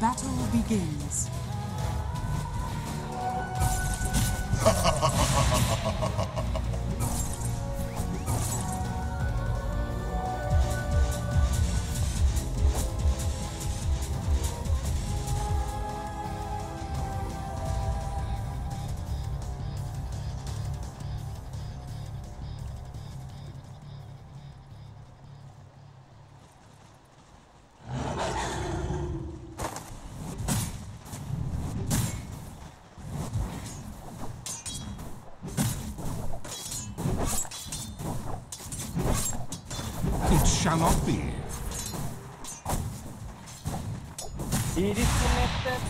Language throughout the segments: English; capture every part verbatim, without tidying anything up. battle begins. Shall not be. It is connected.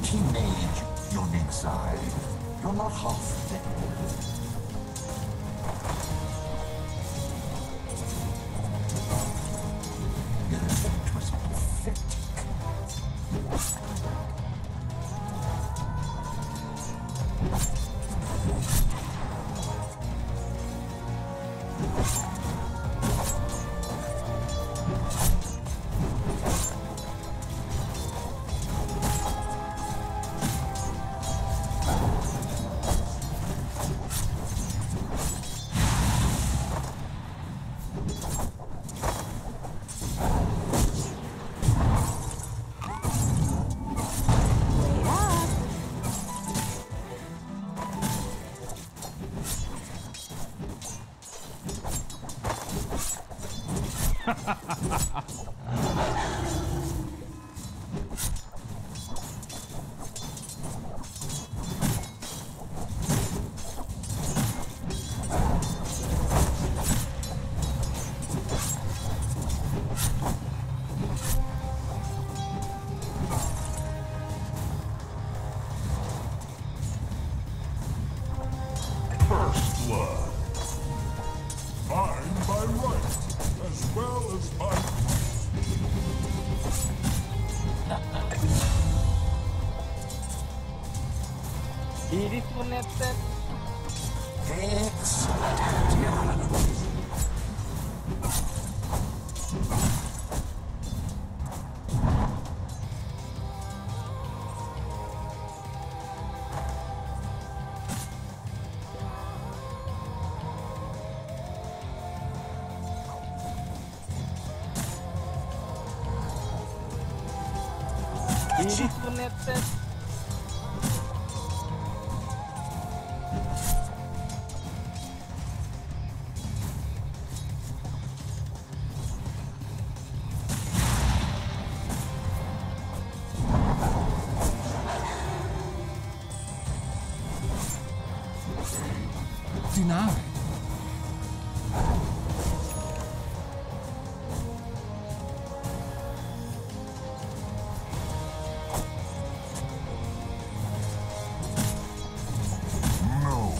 Teenage, unique side. You're not half dead. Connected. Excellent. It is connected. Now. No.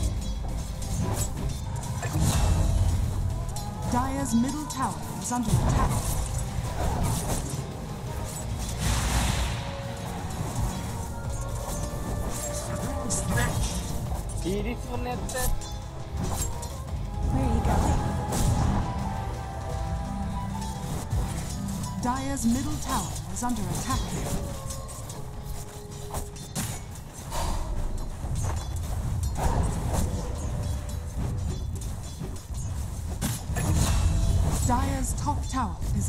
Dire's middle tower is under attack. It is connected. Where are you going? Dire's middle tower is under attack. Dire's top tower is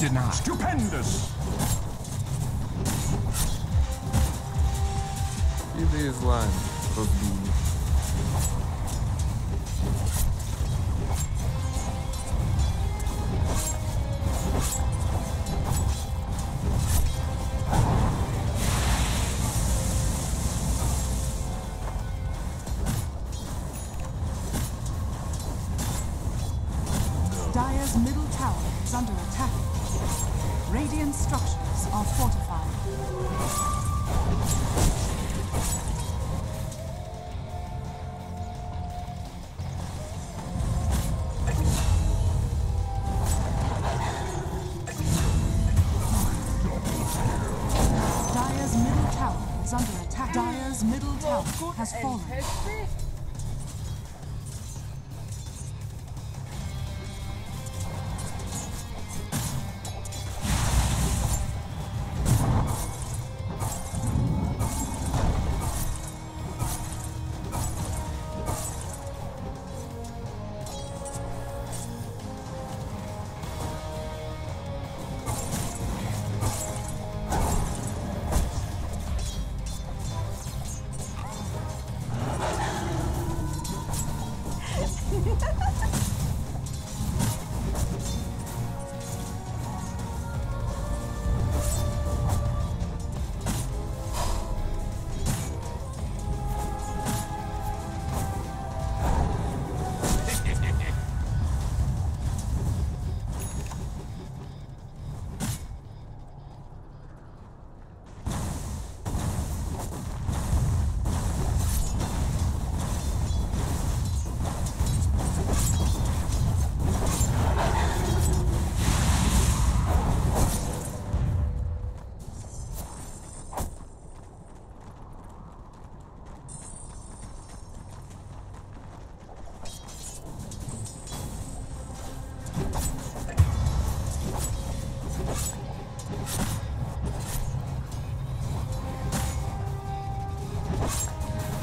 Denied. Stupendous! Иди из лайна, разбуди. Dire's middle tower is under attack. Radiant structures are fortified. Has fallen.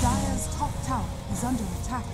Dire's top tower is under attack.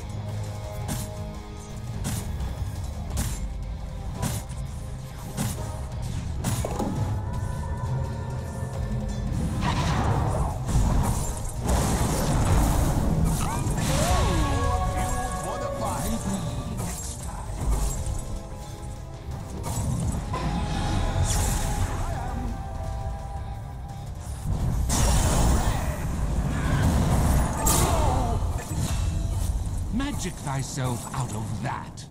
Magic thyself out of that.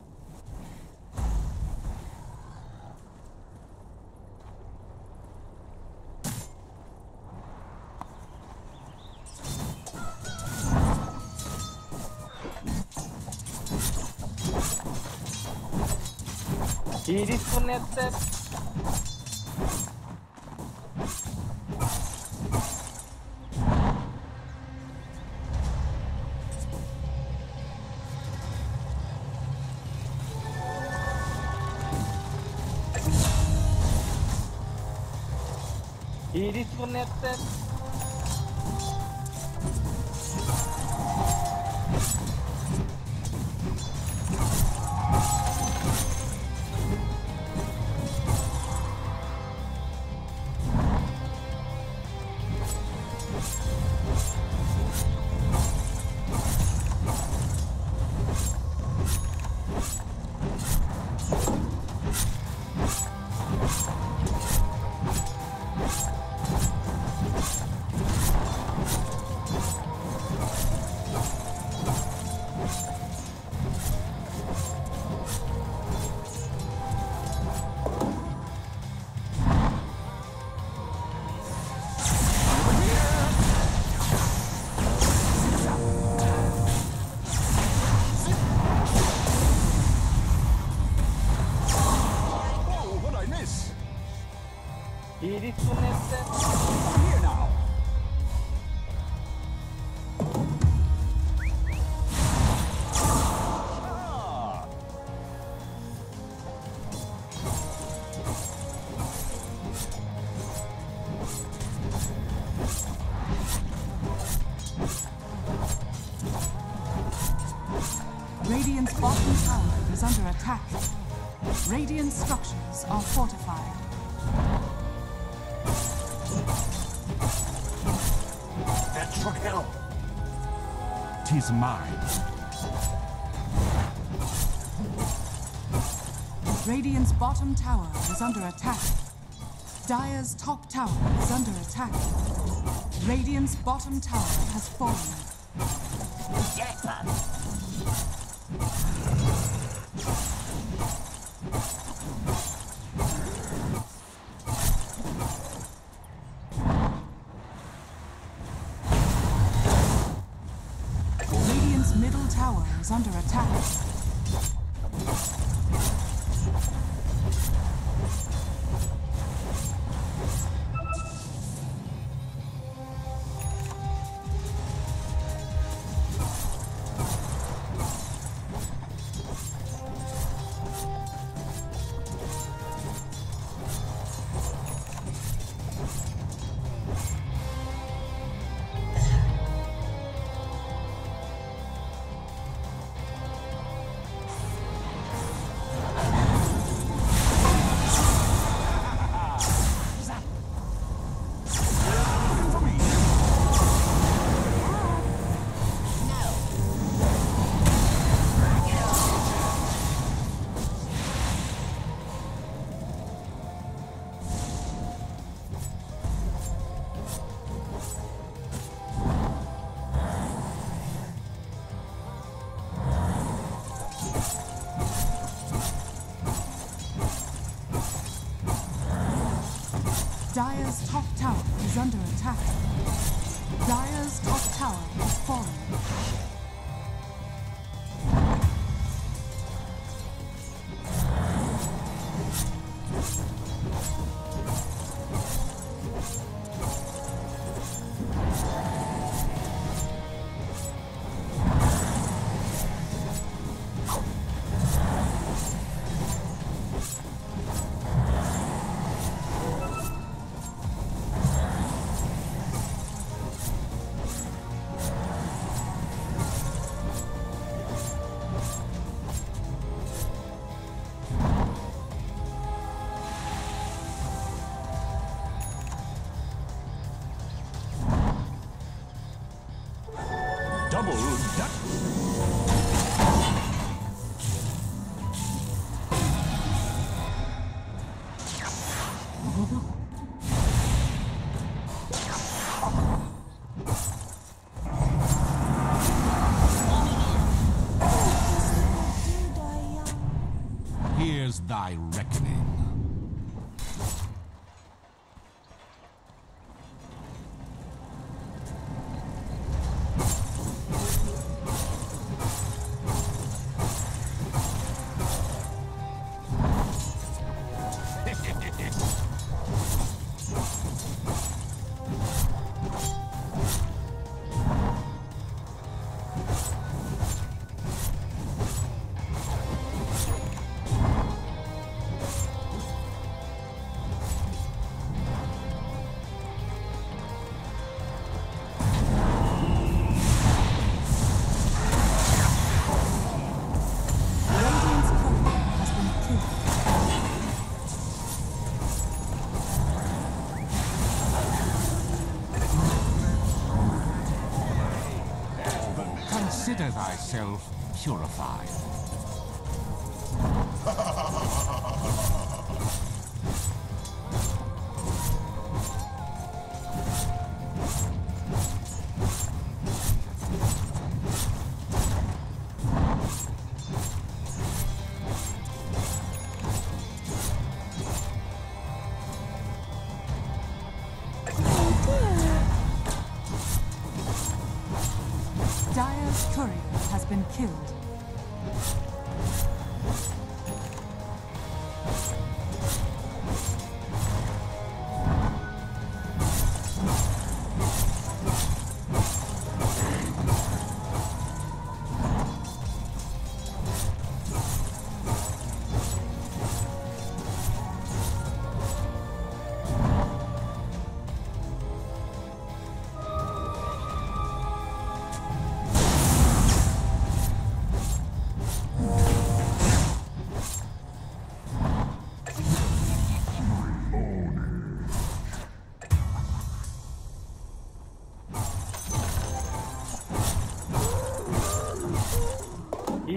He disconnected. He disconnected. Radiant's bottom tower is under attack. Radiant structures are fortified. That should help. 'Tis mine. Radiant's bottom tower is under attack. Dire's top tower is under attack. Radiant's bottom tower has fallen. Yes, is under attack. Dire's top tower is under attack. Dire's top tower is falling. Double duck. Here's thy reckoning. Consider thyself purified. Dire's turret has been killed.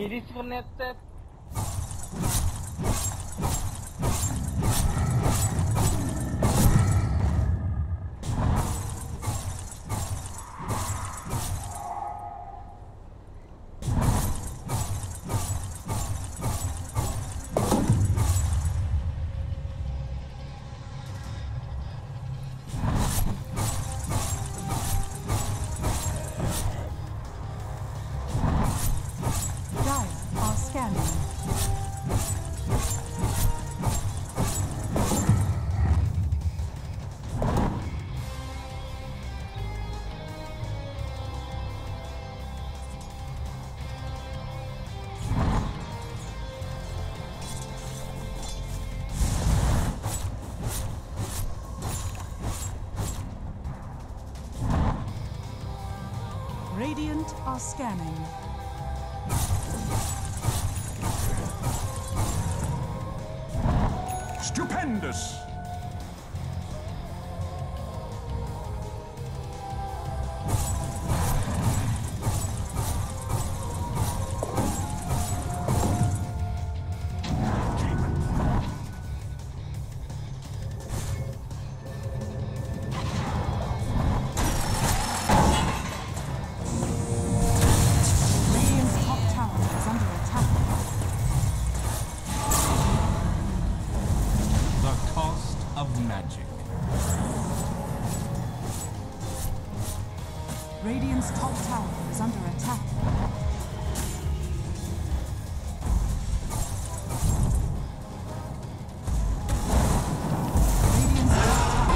It's connected. Radiant are scanning. Stupendous! Radiant's top tower is under attack.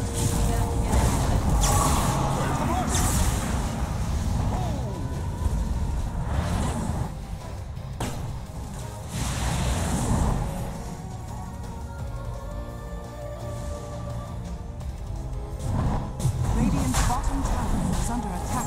Is under attack.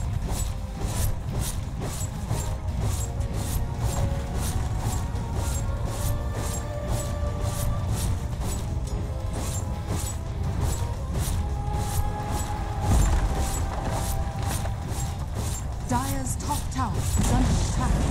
Dire's top tower is under attack. Dire's top tower is falling.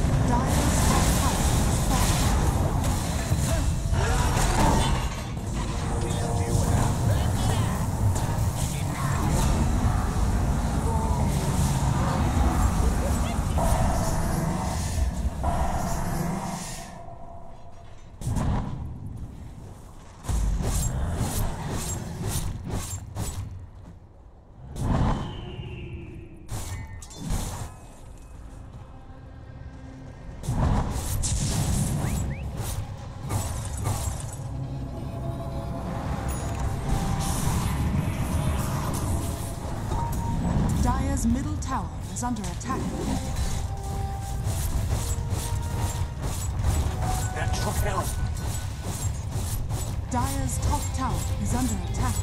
Dire's middle tower is under attack. That truck out. Dire's top tower is under attack.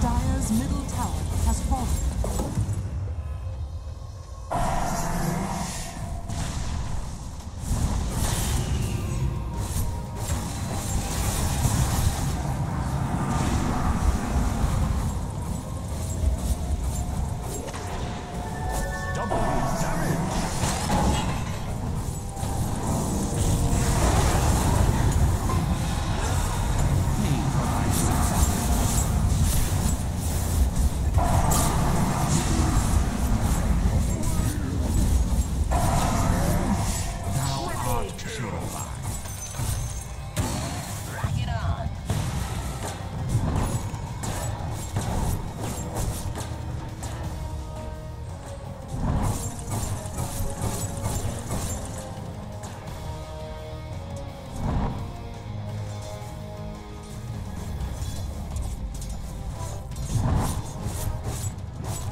Dire's middle tower has fallen.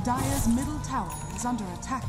Dire's middle tower is under attack.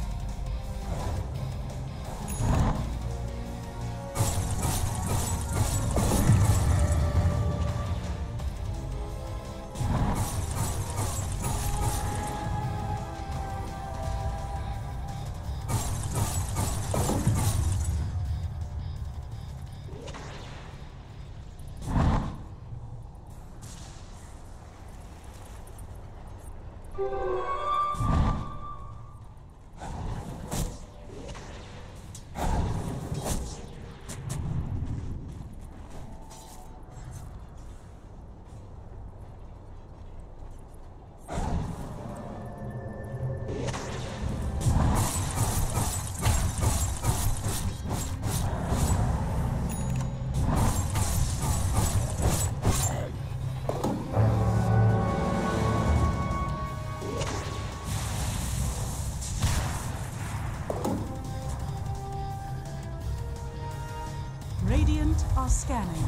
Radiant are scanning.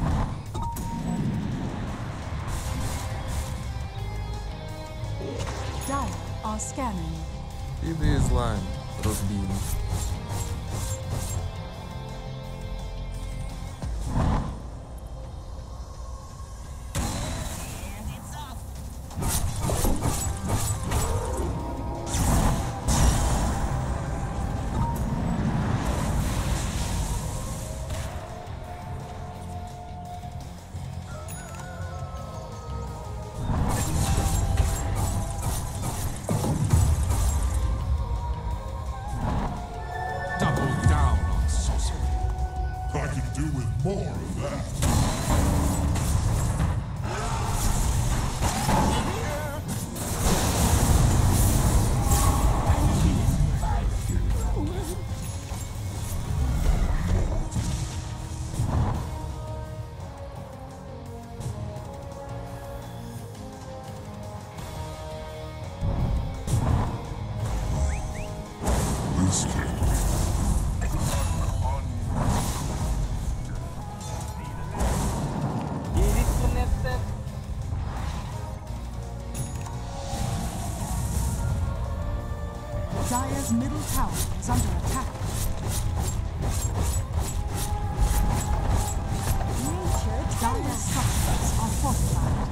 Dire are scanning. Иди из лайн, разбили. Dire's middle tower is under attack. Dire's structures are fortified.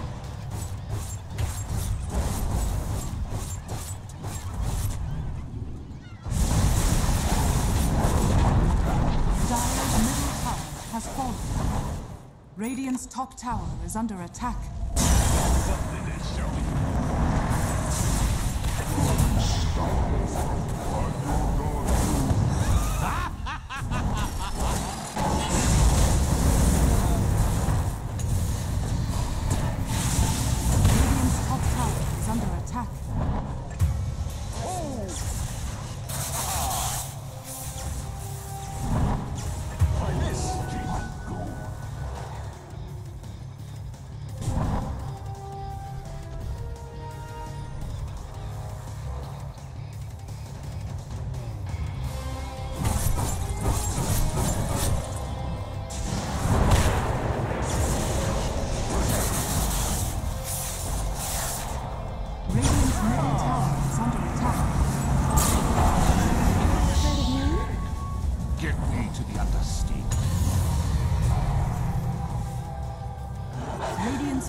Dire's middle tower has fallen. Radiant's top tower is under attack.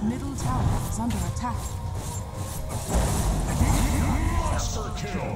Dyer's middle tower is under attack. Monster kill!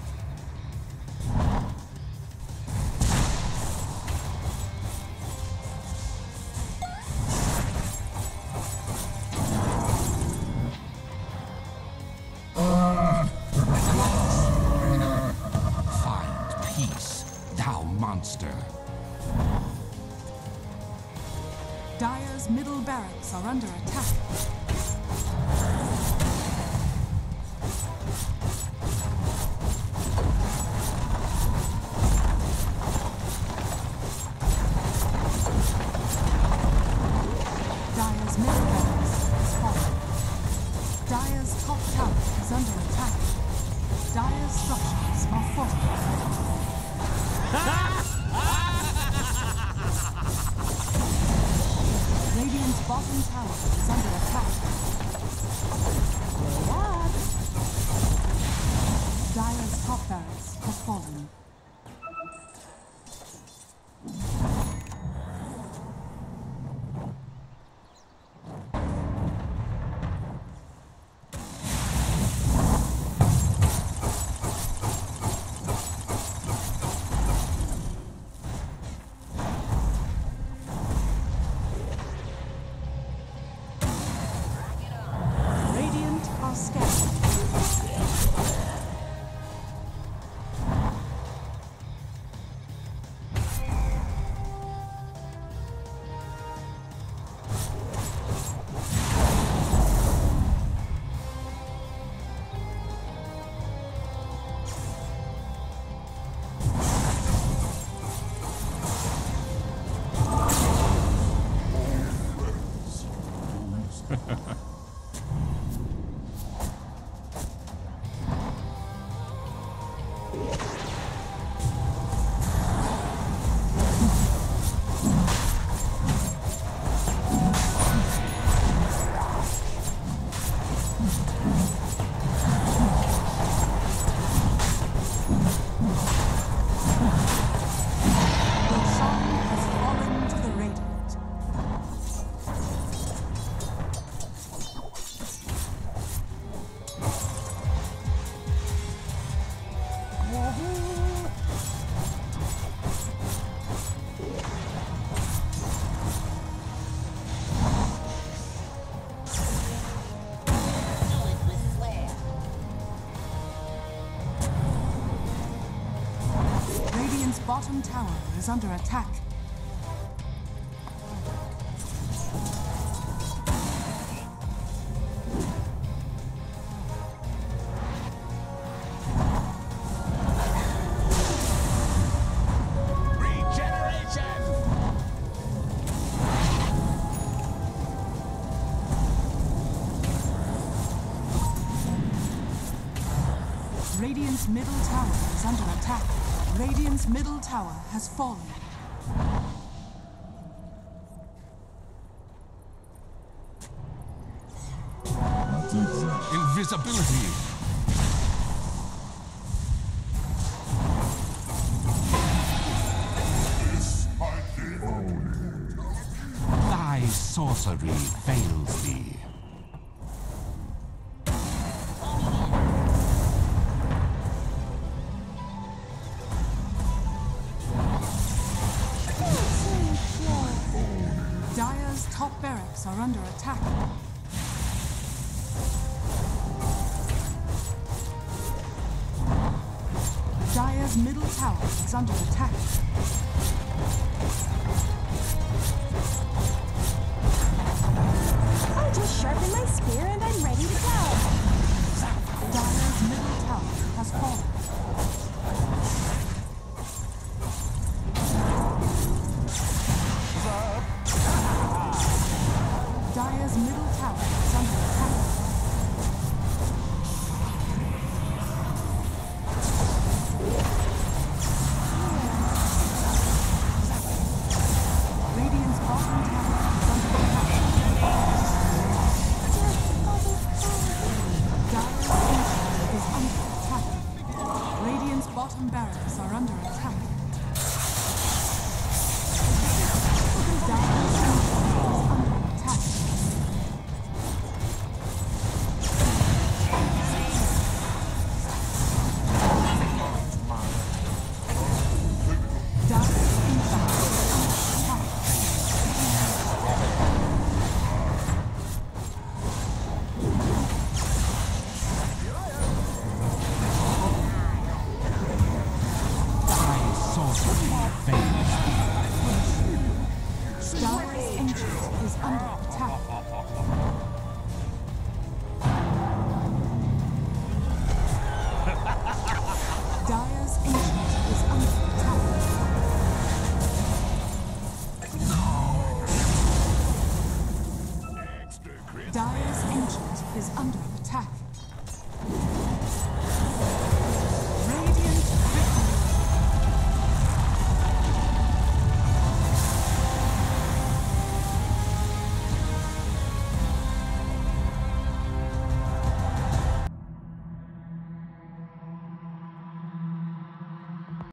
Dyer's middle barracks are under attack. Dyer's middle barracks is falling. Dyer's top tower is under attack. Dyer's structures are fortified. Radiant's bottom tower is under attack. Dyer's top barracks have fallen. Bottom tower is under attack. Regeneration! Radiant's middle tower is under attack. Radiant's middle tower has fallen. Invisibility! Thy sorcery fails thee. Are under attack. Dyer's middle tower is under attack. I'll just sharpen my spear and I'm ready to go. Dyer's middle tower has fallen. Dyer's middle tower is under attack. Radiant's bottom tower is under attack. Dyer's entrance is under attack. Dyer's entrance is under attack. Dyer's entrance is under attack.